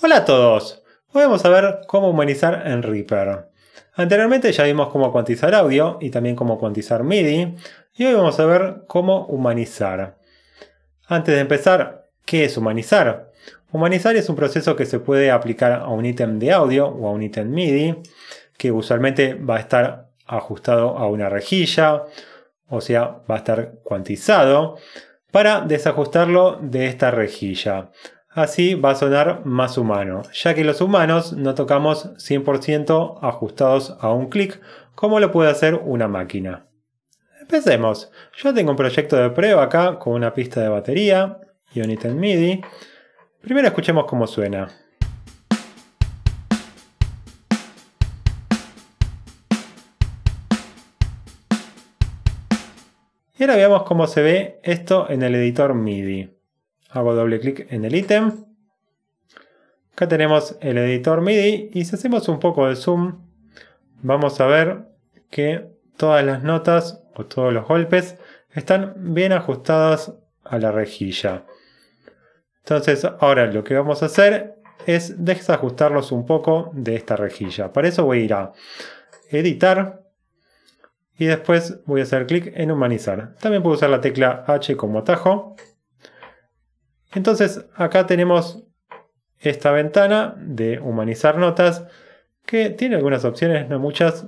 Hola a todos, hoy vamos a ver cómo humanizar en Reaper. Anteriormente ya vimos cómo cuantizar audio y también cómo cuantizar MIDI, y hoy vamos a ver cómo humanizar. Antes de empezar, ¿qué es humanizar? Humanizar es un proceso que se puede aplicar a un ítem de audio o a un ítem MIDI, que usualmente va a estar ajustado a una rejilla, o sea, va a estar cuantizado, para desajustarlo de esta rejilla. Así va a sonar más humano, ya que los humanos no tocamos 100% ajustados a un clic, como lo puede hacer una máquina. Empecemos. Yo tengo un proyecto de prueba acá con una pista de batería y un ítem MIDI. Primero escuchemos cómo suena. Y ahora veamos cómo se ve esto en el editor MIDI. Hago doble clic en el ítem. Acá tenemos el editor MIDI y si hacemos un poco de zoom vamos a ver que todas las notas o todos los golpes están bien ajustadas a la rejilla. Entonces ahora lo que vamos a hacer es desajustarlos un poco de esta rejilla. Para eso voy a ir a editar y después voy a hacer clic en humanizar. También puedo usar la tecla H como atajo. Entonces acá tenemos esta ventana de humanizar notas que tiene algunas opciones, no muchas.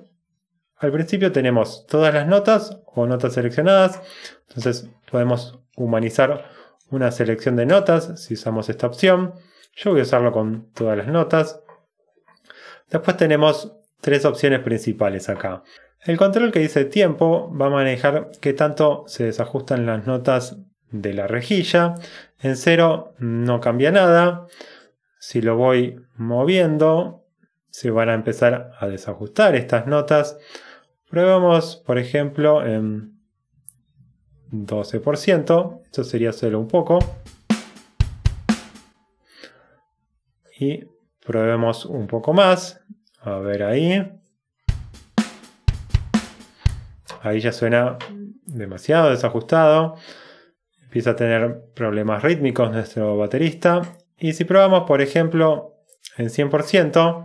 Al principio tenemos todas las notas o notas seleccionadas. Entonces podemos humanizar una selección de notas si usamos esta opción. Yo voy a usarlo con todas las notas. Después tenemos tres opciones principales acá. El control que dice tiempo va a manejar qué tanto se desajustan las notas de la rejilla. En 0 no cambia nada. Si lo voy moviendo se van a empezar a desajustar estas notas. Probemos por ejemplo en 12%. Esto sería solo un poco. Y probemos un poco más. A ver ahí. Ahí ya suena demasiado desajustado. Empieza a tener problemas rítmicos nuestro baterista. Y si probamos, por ejemplo, en 100%.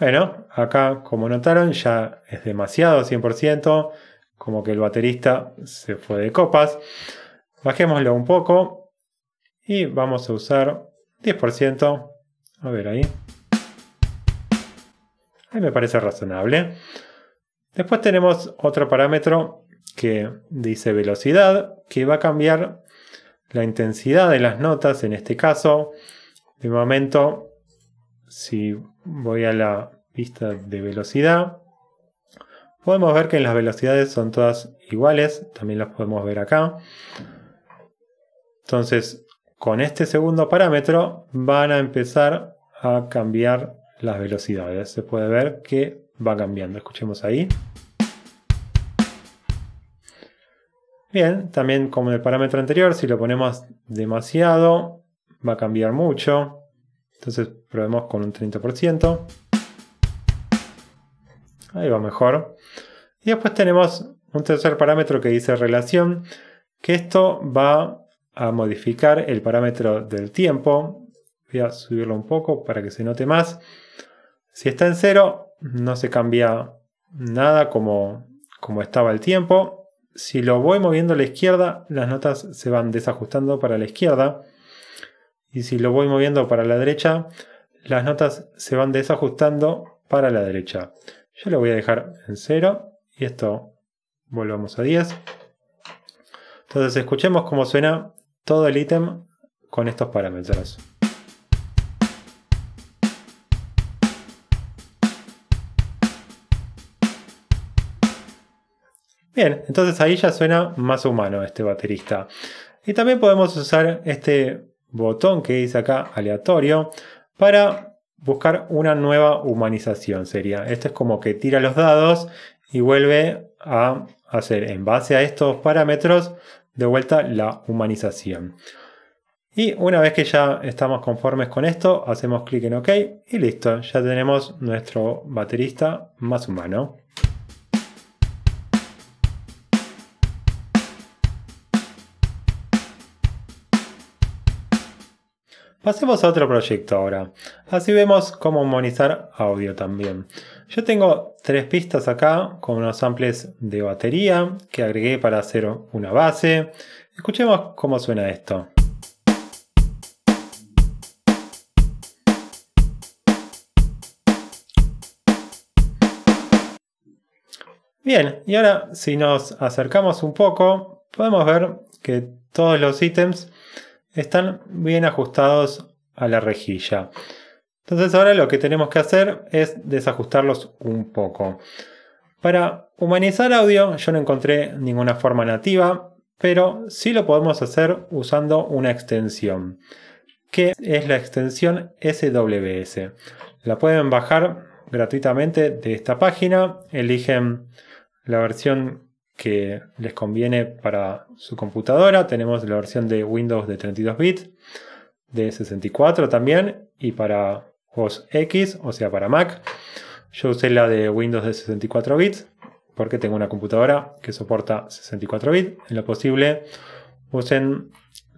Bueno, acá como notaron ya es demasiado 100%. Como que el baterista se fue de copas. Bajémoslo un poco. Y vamos a usar 10%. A ver ahí. Ahí me parece razonable. Después tenemos otro parámetro que dice velocidad, que va a cambiar la intensidad de las notas. En este caso, de momento, si voy a la vista de velocidad, podemos ver que las velocidades son todas iguales. También las podemos ver acá. Entonces, con este segundo parámetro van a empezar a cambiar las velocidades. Se puede ver que va cambiando. Escuchemos ahí. Bien, también como en el parámetro anterior, si lo ponemos demasiado, va a cambiar mucho. Entonces probemos con un 30%. Ahí va mejor. Y después tenemos un tercer parámetro que dice relación, que esto va a modificar el parámetro del tiempo. Voy a subirlo un poco para que se note más. Si está en 0, no se cambia nada como estaba el tiempo. Si lo voy moviendo a la izquierda, las notas se van desajustando para la izquierda. Y si lo voy moviendo para la derecha, las notas se van desajustando para la derecha. Yo lo voy a dejar en 0 y esto volvamos a 10. Entonces escuchemos cómo suena todo el ítem con estos parámetros. Bien, entonces ahí ya suena más humano este baterista. Y también podemos usar este botón que dice acá, aleatorio, para buscar una nueva humanización sería. Esto es como que tira los dados y vuelve a hacer en base a estos parámetros de vuelta la humanización. Y una vez que ya estamos conformes con esto, hacemos clic en OK y listo. Ya tenemos nuestro baterista más humano. Pasemos a otro proyecto ahora. Así vemos cómo monetizar audio también. Yo tengo 3 pistas acá con unos samples de batería que agregué para hacer una base. Escuchemos cómo suena esto. Bien, y ahora si nos acercamos un poco, podemos ver que todos los ítems están bien ajustados a la rejilla. Entonces ahora lo que tenemos que hacer es desajustarlos un poco. Para humanizar audio yo no encontré ninguna forma nativa, pero sí lo podemos hacer usando una extensión, que es la extensión SWS. La pueden bajar gratuitamente de esta página, eligen la versión que les conviene para su computadora. Tenemos la versión de Windows de 32 bits, de 64 también, y para OS X, o sea para Mac. Yo usé la de Windows de 64 bits porque tengo una computadora que soporta 64 bits. En lo posible usen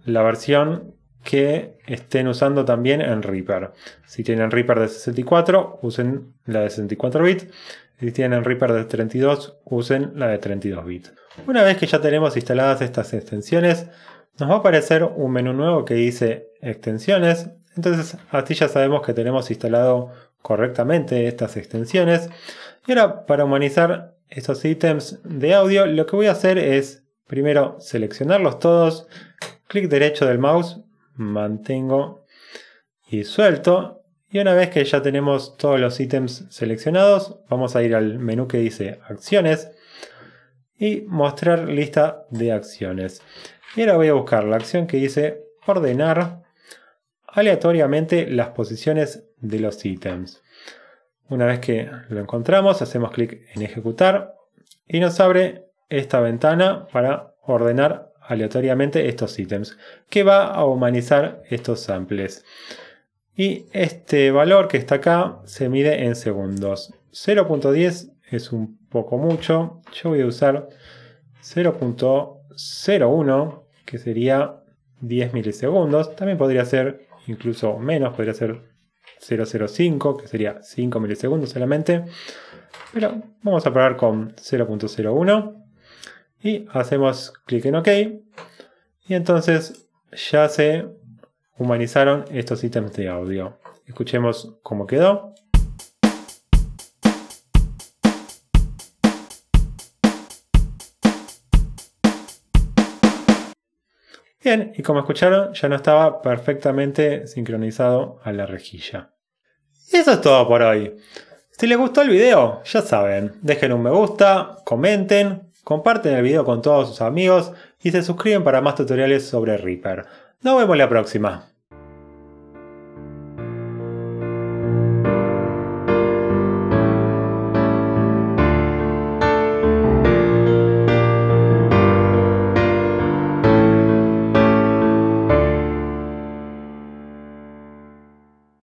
la versión que estén usando también en Reaper. Si tienen Reaper de 64, usen la de 64 bits. Si tienen Reaper de 32, usen la de 32 bits. Una vez que ya tenemos instaladas estas extensiones, nos va a aparecer un menú nuevo que dice extensiones. Entonces así ya sabemos que tenemos instalado correctamente estas extensiones. Y ahora, para humanizar estos ítems de audio, lo que voy a hacer es primero seleccionarlos todos, clic derecho del mouse, mantengo y suelto. Y una vez que ya tenemos todos los ítems seleccionados, vamos a ir al menú que dice acciones y mostrar lista de acciones. Y ahora voy a buscar la acción que dice ordenar aleatoriamente las posiciones de los ítems. Una vez que lo encontramos, hacemos clic en ejecutar y nos abre esta ventana para ordenar aleatoriamente estos ítems, que va a humanizar estos samples. Y este valor que está acá se mide en segundos. 0.10 es un poco mucho. Yo voy a usar 0.01, que sería 10 milisegundos. También podría ser incluso menos, podría ser 0.05, que sería 5 milisegundos solamente. Pero vamos a probar con 0.01. Y hacemos clic en OK. Y entonces ya se humanizaron estos ítems de audio. Escuchemos cómo quedó. Bien, y como escucharon, ya no estaba perfectamente sincronizado a la rejilla. Y eso es todo por hoy. Si les gustó el video, ya saben, dejen un me gusta, comenten, comparten el video con todos sus amigos y se suscriben para más tutoriales sobre Reaper. Nos vemos la próxima.